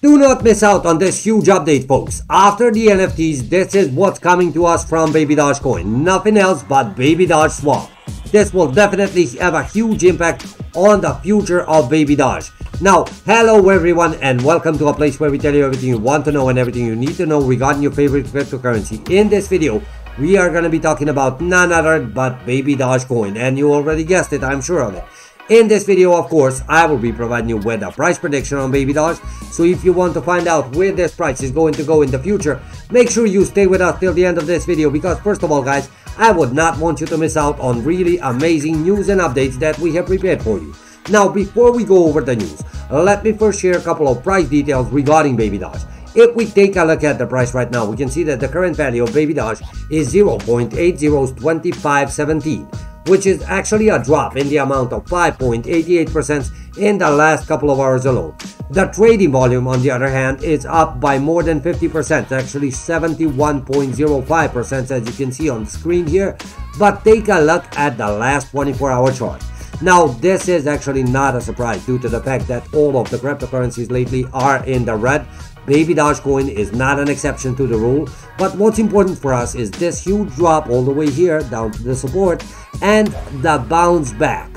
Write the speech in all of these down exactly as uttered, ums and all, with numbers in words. Do not miss out on this huge update, folks. After the N F Ts, this is what's coming to us from Baby Doge coin. Nothing else but Baby Doge swap. This will definitely have a huge impact on the future of Baby Doge. Now, hello everyone and welcome to a place where we tell you everything you want to know and everything you need to know regarding your favorite cryptocurrency. In this video, we are going to be talking about none other but Baby Doge coin, and you already guessed it, I'm sure of it. In this video, of course, I will be providing you with a price prediction on Baby Doge. So if you want to find out where this price is going to go in the future, make sure you stay with us till the end of this video, because first of all, guys, I would not want you to miss out on really amazing news and updates that we have prepared for you. Now, before we go over the news, let me first share a couple of price details regarding Baby Doge. If we take a look at the price right now, we can see that the current value of Baby Doge is zero point eight zero two five one seven. Which is actually a drop in the amount of five point eight eight percent in the last couple of hours alone. The trading volume, on the other hand, is up by more than fifty percent, actually seventy-one point zero five percent, as you can see on the screen here. But take a look at the last twenty-four hour chart. Now, this is actually not a surprise due to the fact that all of the cryptocurrencies lately are in the red. Baby Doge coin is not an exception to the rule, but what's important for us is this huge drop all the way here down to the support and the bounce back.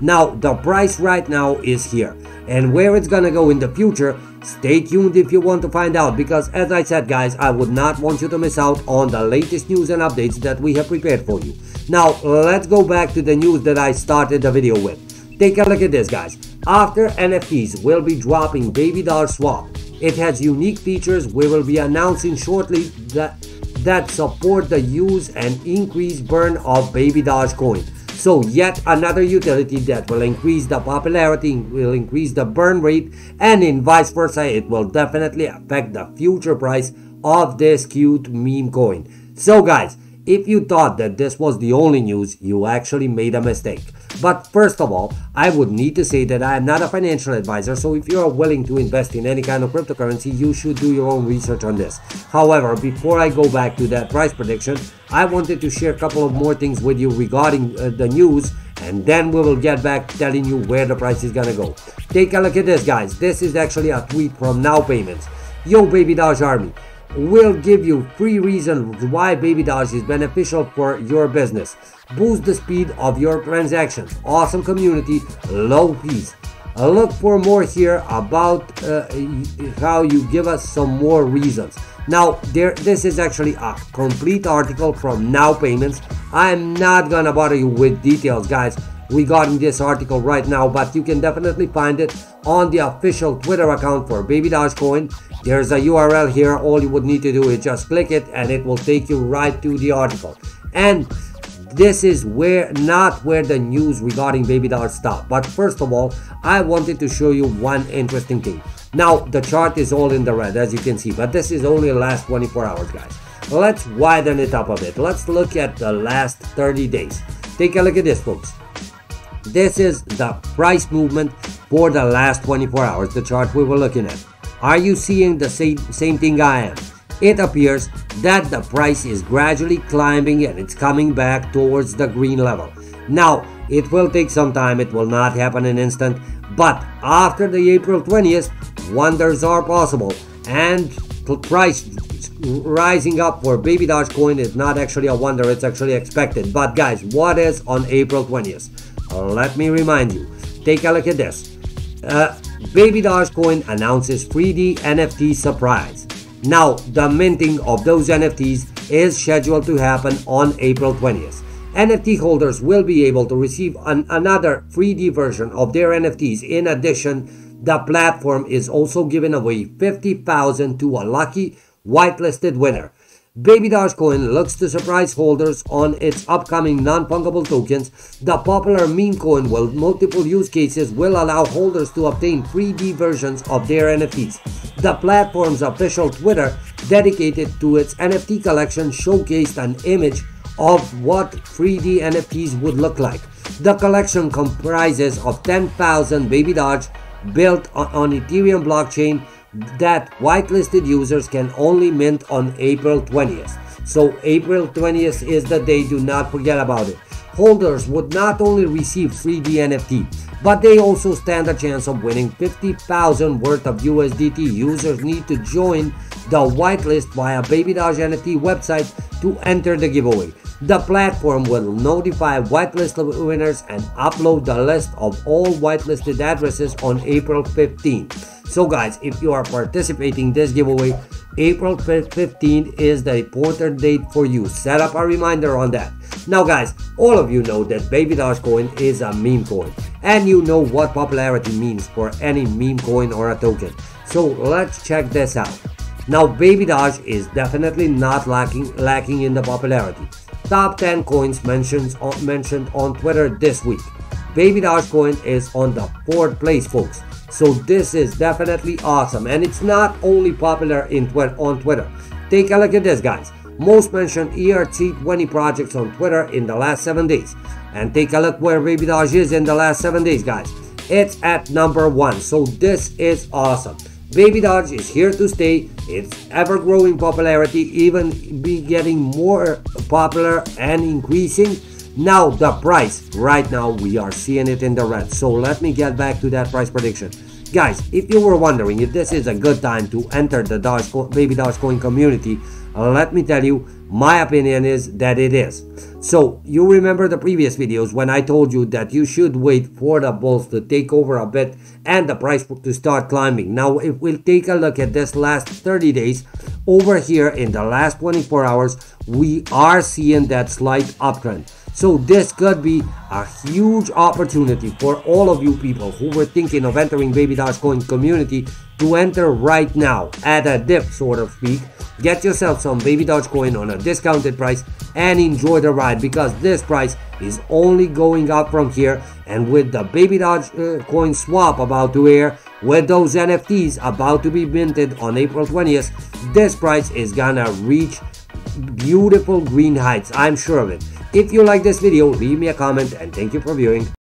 Now, the price right now is here, and where it's gonna go in the future, stay tuned if you want to find out, because as I said, guys, I would not want you to miss out on the latest news and updates that we have prepared for you. Now, let's go back to the news that I started the video with. Take a look at this, guys. After N F Ts will be dropping Baby Doge swap. It has unique features we will be announcing shortly that, that support the use and increase burn of Baby Doge coin. So yet another utility that will increase the popularity, will increase the burn rate, and in vice versa, it will definitely affect the future price of this cute meme coin. So guys, if you thought that this was the only news, you actually made a mistake. But first of all, I would need to say that I am not a financial advisor, so if you are willing to invest in any kind of cryptocurrency, you should do your own research on this. However, before I go back to that price prediction, I wanted to share a couple of more things with you regarding uh, the news, and then we will get back telling you where the price is gonna go. Take a look at this, guys. This is actually a tweet from Now Payments. Yo, Baby Doge Army. We'll give you three reasons why Baby Doge is beneficial for your business. Boost the speed of your transactions. Awesome community, low fees. Look for more here about uh, how you give us some more reasons. Now, there, this is actually a complete article from Now Payments. I'm not gonna bother you with details, guys, regarding this article right now, but you can definitely find it on the official Twitter account for Baby Doge coin. There's a U R L here. All you would need to do is just click it and it will take you right to the article. And this is where not where the news regarding Baby Doge stopped. But first of all, I wanted to show you one interesting thing. Now, the chart is all in the red, as you can see, but this is only the last twenty-four hours, guys. Let's widen it up a bit. Let's look at the last thirty days. Take a look at this, folks. This is the price movement for the last twenty-four hours, the chart we were looking at. Are you seeing the same, same thing I am? It appears that the price is gradually climbing and it's coming back towards the green level. Now, it will take some time, it will not happen in an instant, but after the April twentieth, wonders are possible, and the price rising up for Baby Doge coin is not actually a wonder, it's actually expected. But guys, what is on April twentieth? Let me remind you, take a look at this. Uh, Baby Doge coin announces three D N F T surprise. Now, the minting of those N F Ts is scheduled to happen on April twentieth. N F T holders will be able to receive an, another three D version of their N F Ts. In addition, the platform is also giving away fifty thousand dollars to a lucky whitelisted winner. Baby Doge coin looks to surprise holders on its upcoming non-fungible tokens. The popular meme coin with multiple use cases will allow holders to obtain three D versions of their N F Ts. The platform's official Twitter, dedicated to its N F T collection, showcased an image of what three D N F Ts would look like. The collection comprises of ten thousand Baby Doge built on Ethereum blockchain that whitelisted users can only mint on April twentieth. so April twentieth is the day. Do not forget about it. Holders would not only receive three D N F T, but they also stand a chance of winning fifty thousand worth of U S D T. Users need to join the whitelist via Baby Doge N F T website to enter the giveaway. The platform will notify whitelist winners and upload the list of all whitelisted addresses on April fifteenth. So guys, if you are participating in this giveaway, April fifteenth is the important date for you. Set up a reminder on that. Now guys, all of you know that Baby Doge coin is a meme coin, and you know what popularity means for any meme coin or a token. So let's check this out. Now Baby Doge is definitely not lacking lacking in the popularity. Top ten coins mentioned on, mentioned on Twitter this week. Baby Doge coin is on the fourth place, folks. So this is definitely awesome, and it's not only popular in twi- on Twitter. Take a look at this, guys. Most mentioned E R C twenty projects on Twitter in the last seven days. And take a look where Baby Doge is in the last seven days, guys. It's at number one. So this is awesome. Baby Doge is here to stay. Its ever-growing popularity even be getting more popular and increasing. Now the price, right now we are seeing it in the red. So let me get back to that price prediction. Guys, if you were wondering if this is a good time to enter the Doge Co- Baby Doge coin community, let me tell you, my opinion is that it is. So you remember the previous videos when I told you that you should wait for the bulls to take over a bit and the price to start climbing. Now if we'll take a look at this last thirty days, over here in the last twenty-four hours, we are seeing that slight uptrend. So this could be a huge opportunity for all of you people who were thinking of entering Baby Doge coin community to enter right now at a dip, sort of speak. Get yourself some Baby Doge coin on a discounted price and enjoy the ride, because this price is only going up from here, and with the Baby Doge uh, coin swap about to air, with those N F Ts about to be minted on April twentieth, this price is gonna reach beautiful green heights. I'm sure of it. If you like this video, leave me a comment, and thank you for viewing.